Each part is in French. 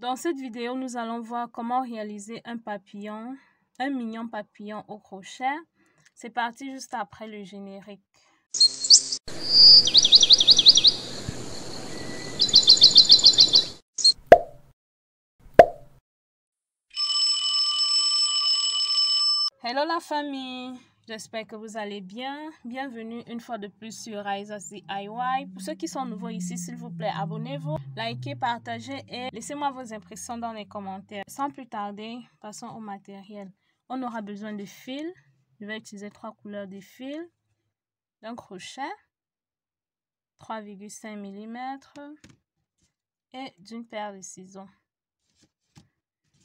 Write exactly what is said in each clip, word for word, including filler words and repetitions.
Dans cette vidéo, nous allons voir comment réaliser un papillon, un mignon papillon au crochet. C'est parti juste après le générique. Hello la famille, j'espère que vous allez bien. Bienvenue une fois de plus sur Raizzasdiy. Pour ceux qui sont nouveaux ici, s'il vous plaît, abonnez-vous, likez, partagez et laissez-moi vos impressions dans les commentaires. Sans plus tarder, passons au matériel. On aura besoin de fils. Je vais utiliser trois couleurs de fils, d'un crochet, trois virgule cinq millimètres et d'une paire de ciseaux.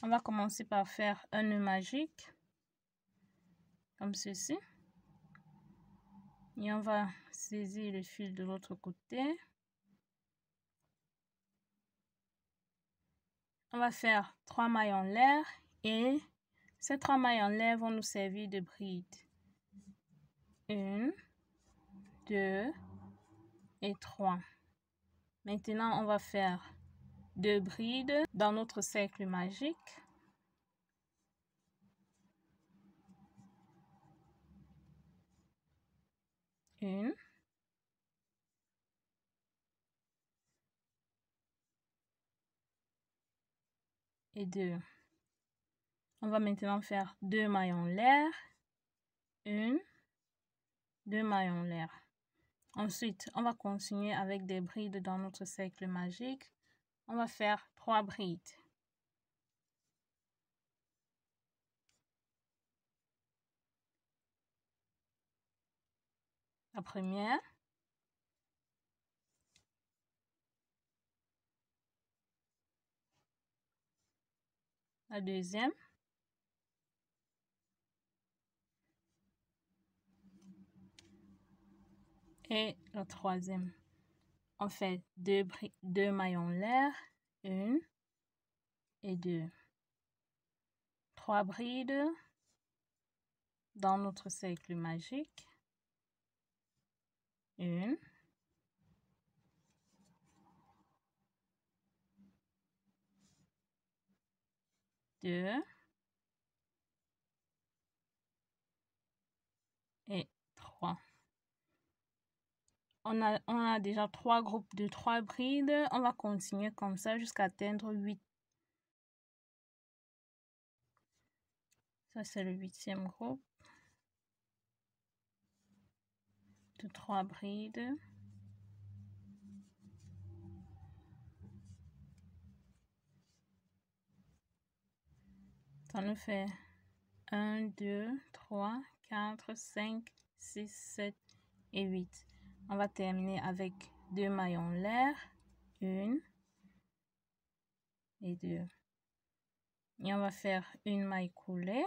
On va commencer par faire un nœud magique. Comme ceci, et on va saisir le fil de l'autre côté. On va faire trois mailles en l'air et ces trois mailles en l'air vont nous servir de brides. Une, deux et trois. Maintenant, on va faire deux brides dans notre cercle magique. Une, et deux. On va maintenant faire deux mailles en l'air, une, deux mailles en l'air. Ensuite, on va continuer avec des brides dans notre cercle magique. On va faire trois brides. La première, la deuxième, et la troisième. On fait deux, deux mailles en l'air, une et deux. Trois brides dans notre cercle magique. Une, deux et trois. On a, on a déjà trois groupes de trois brides. On va continuer comme ça jusqu'à atteindre huit. Ça, c'est le huitième groupe. De trois brides. Ça nous fait un, deux, trois, quatre, cinq, six, sept et huit. On va terminer avec deux mailles en l'air, une et deux. Et on va faire une maille coulée.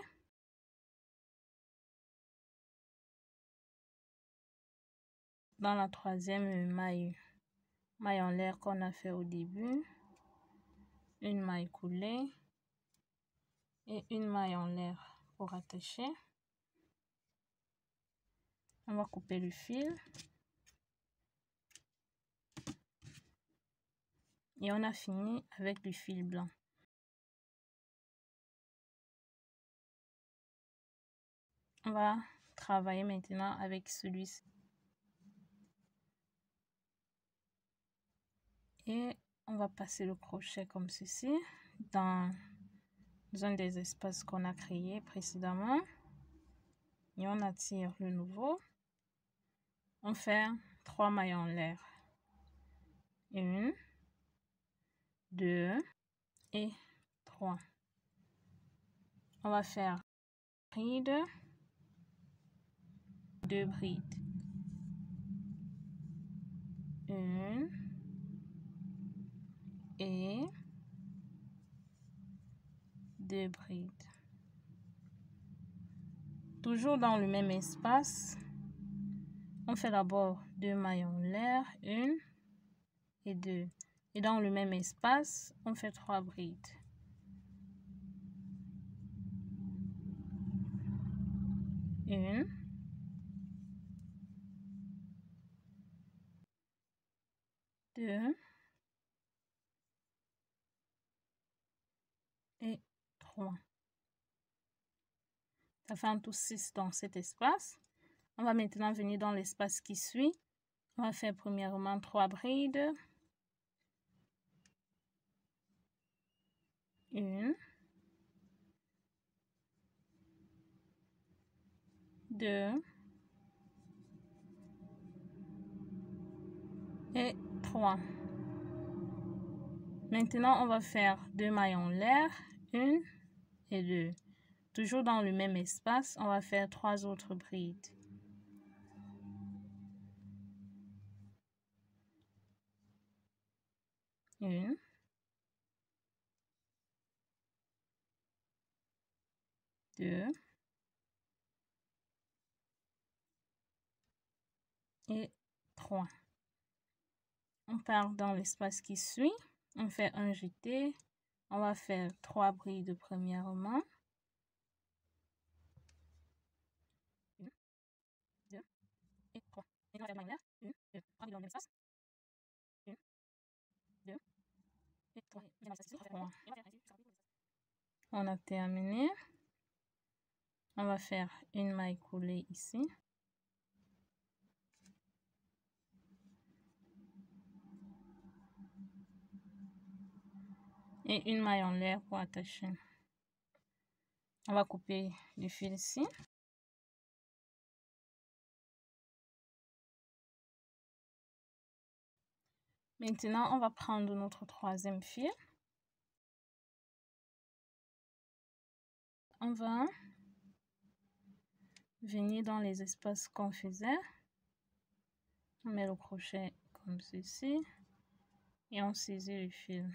Dans la troisième maille, maille en l'air qu'on a fait au début, une maille coulée et une maille en l'air pour attacher. On va couper le fil. Et on a fini avec du fil blanc. On va travailler maintenant avec celui-ci. Et on va passer le crochet comme ceci dans un des espaces qu'on a créé précédemment et on attire le nouveau. On fait trois mailles en l'air, une, deux et trois. On va faire bride, deux brides, une et deux brides. Toujours dans le même espace, on fait d'abord deux mailles en l'air, une et deux. Et dans le même espace, on fait trois brides. Une, deux et trois. Ça fait en tout six dans cet espace. On va maintenant venir dans l'espace qui suit. On va faire premièrement trois brides. Une. Deux. Et trois. Maintenant, on va faire deux mailles en l'air, une et deux. Toujours dans le même espace, on va faire trois autres brides. Une. Deux. Et trois. On part dans l'espace qui suit. On fait un jeté. On va faire trois brides premièrement. Une, deux et trois. Et on va faire une, deux, trois brides dans l'espace. Une, deux et trois. On a terminé. On va faire une maille coulée ici. Et une maille en l'air pour attacher. On va couper du fil ici. Maintenant, on va prendre notre troisième fil. On va venir dans les espaces qu'on faisait. On met le crochet comme ceci. Et on saisit le fil.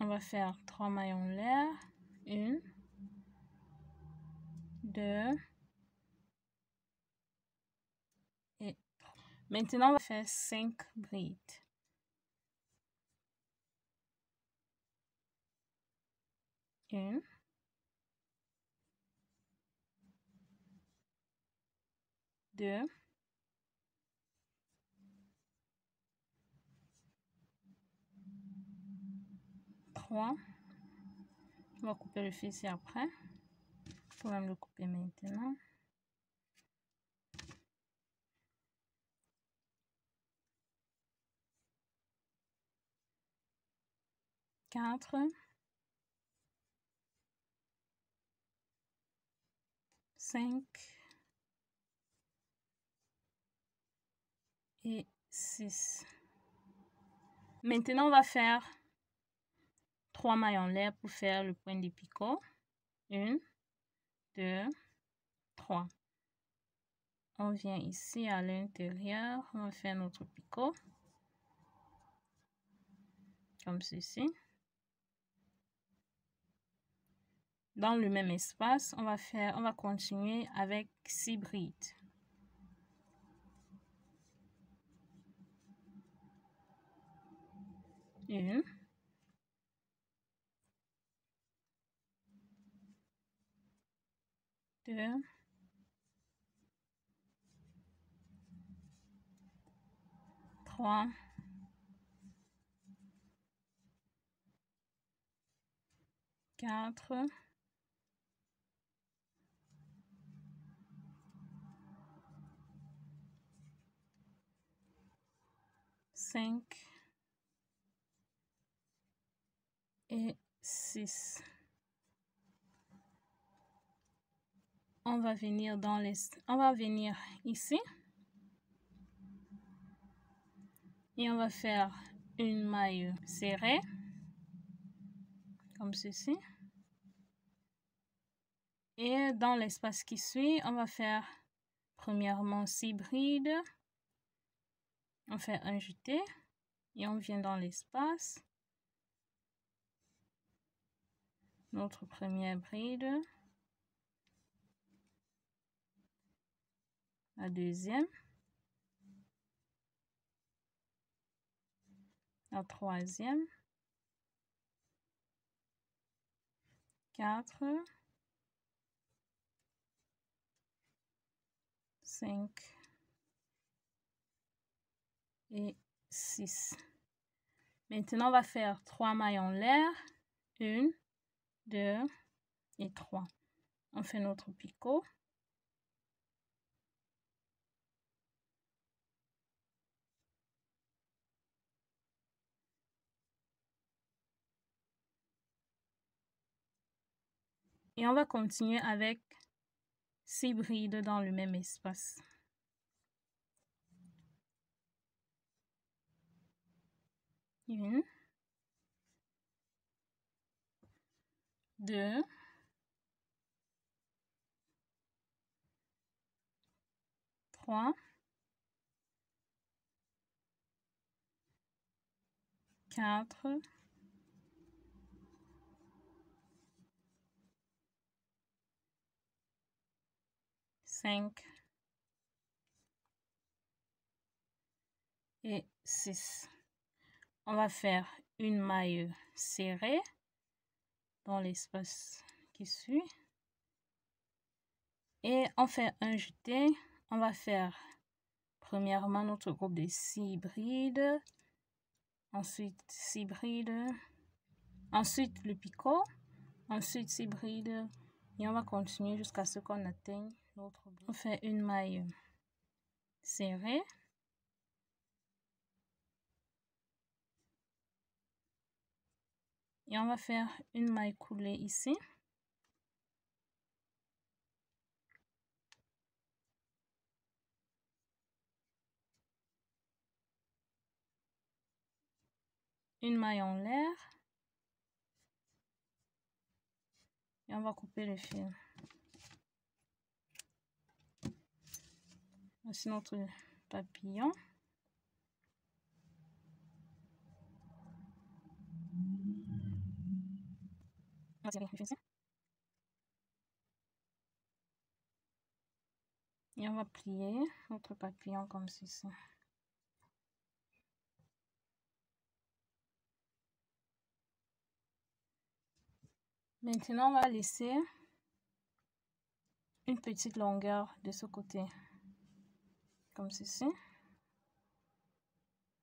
On va faire trois mailles en l'air, une, deux et trois. Maintenant, on va faire cinq brides. Une, deux, on va couper le fil ici après. Faut même le couper maintenant. Quatre. Cinq. Et six. Maintenant, on va faire trois mailles en l'air pour faire le point des picots. Une, deux, trois. On vient ici à l'intérieur. On va faire notre picot. Comme ceci. Dans le même espace, on va faire, on va continuer avec six brides. Une. Deux. Trois. Quatre. Cinq. Et six. On va venir dans les, on va venir ici et on va faire une maille serrée comme ceci, et dans l'espace qui suit on va faire premièrement six brides. On fait un jeté et on vient dans l'espace, notre première bride, la deuxième, la troisième, quatre, cinq et six. Maintenant, on va faire trois mailles en l'air. Une, deux et trois. On fait notre picot. Et on va continuer avec six brides dans le même espace. Une, deux, trois, quatre, cinq et six. On va faire une maille serrée dans l'espace qui suit et on fait un jeté. On va faire premièrement notre groupe de six brides, ensuite six brides, ensuite le picot, ensuite six brides et on va continuer jusqu'à ce qu'on atteigne l'autre bout. On fait une maille serrée. Et on va faire une maille coulée ici. Une maille en l'air. Et on va couper le fil. Voici notre papillon. Et on va plier notre papillon comme ceci. Maintenant, on va laisser une petite longueur de ce côté, comme ceci.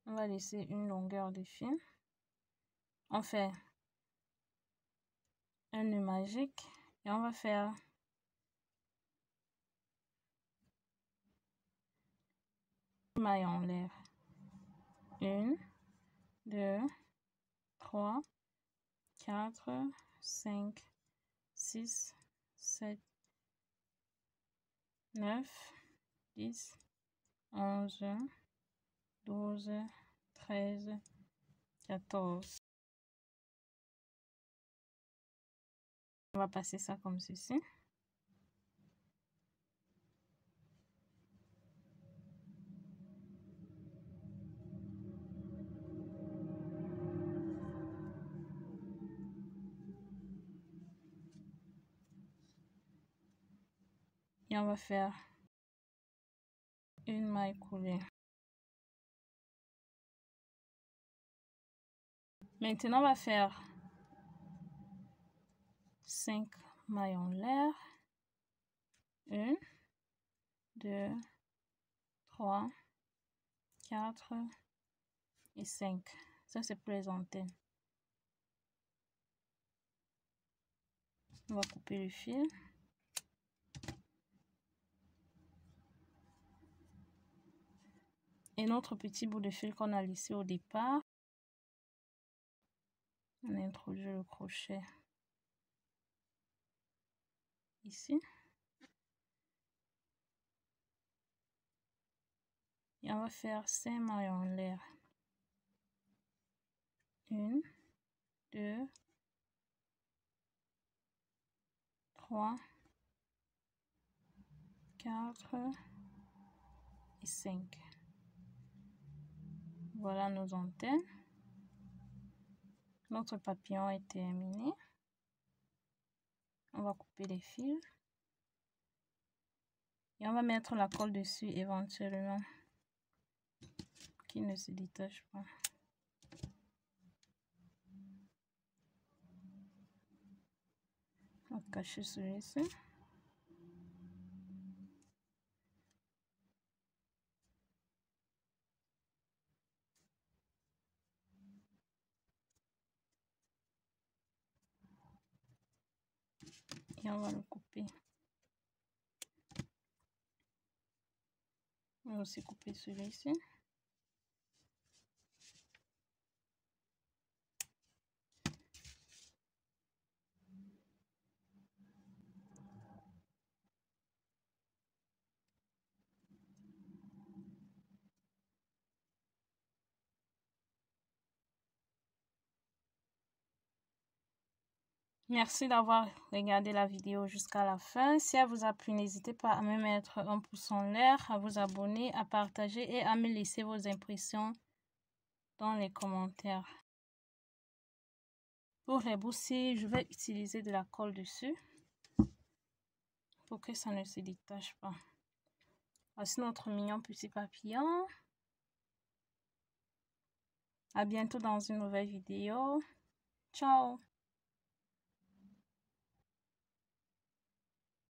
On va laisser une longueur de fil. On fait un nœud magique et on va faire une maille en l'air. Une, deux, trois, quatre, cinq, six, sept, neuf, dix, onze, douze, treize, quatorze. On va passer ça comme ceci. Et on va faire une maille coulée. Maintenant, on va faire cinq mailles en l'air. un, deux, trois, quatre et cinq. Ça, c'est pour les antennes. On va couper le fil. Et notre petit bout de fil qu'on a laissé au départ, on introduit le crochet ici et on va faire cinq mailles en l'air. un, deux, trois, quatre et cinq. Voilà nos antennes. Notre papillon est terminé. On va couper les fils et on va mettre la colle dessus éventuellement qu'il ne se détache pas. On va cacher celui-ci. et on va le couper. On va aussi couper celui-là ici. Merci d'avoir regardé la vidéo jusqu'à la fin. Si elle vous a plu, n'hésitez pas à me mettre un pouce en l'air, à vous abonner, à partager et à me laisser vos impressions dans les commentaires. Pour rebousser, je vais utiliser de la colle dessus pour que ça ne se détache pas. Voici notre mignon petit papillon. À bientôt dans une nouvelle vidéo. Ciao!